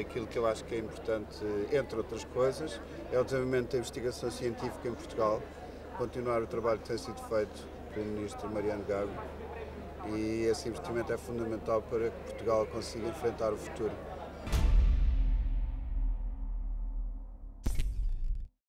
Aquilo que eu acho que é importante, entre outras coisas, é o desenvolvimento da investigação científica em Portugal, continuar o trabalho que tem sido feito pelo Ministro Mariano Gago, e esse investimento é fundamental para que Portugal consiga enfrentar o futuro.